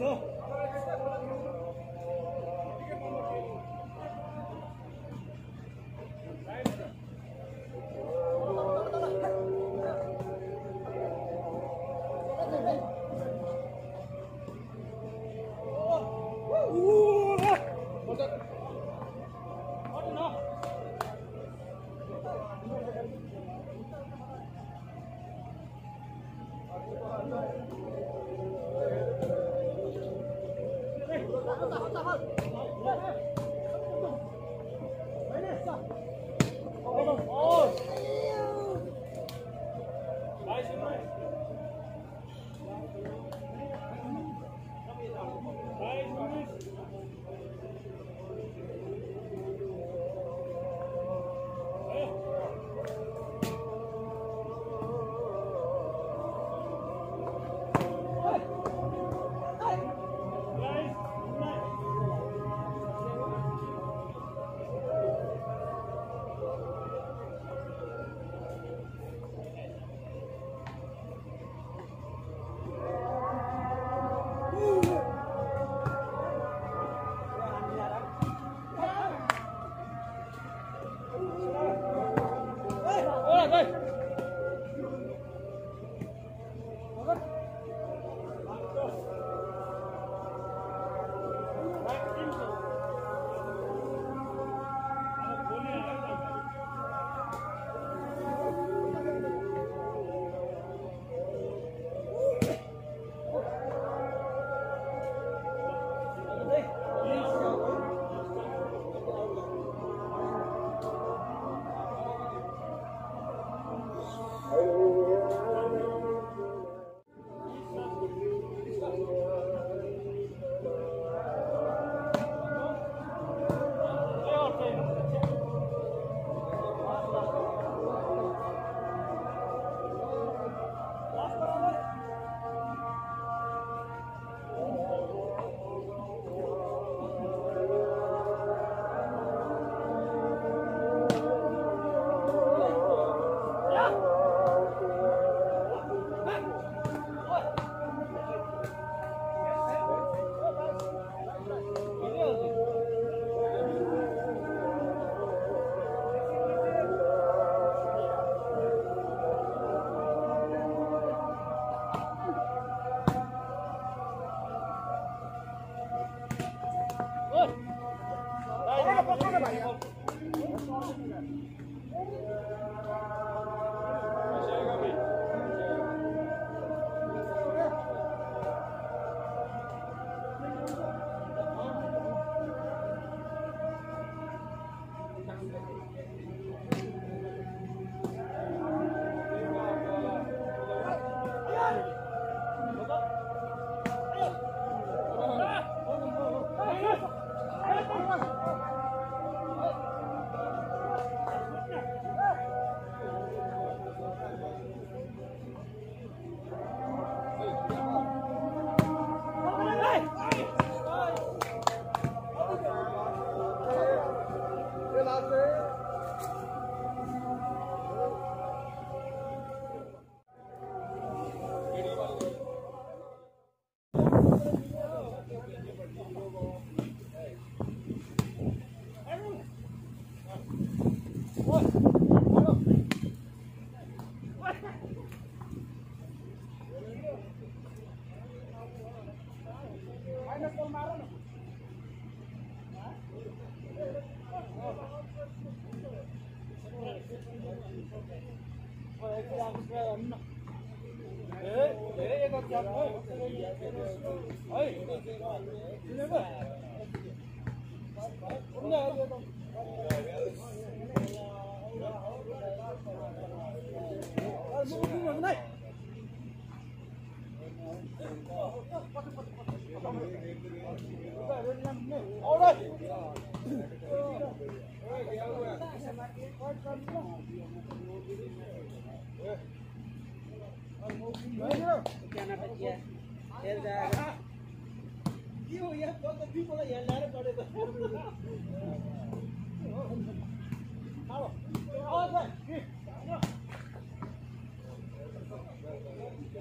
行。All right.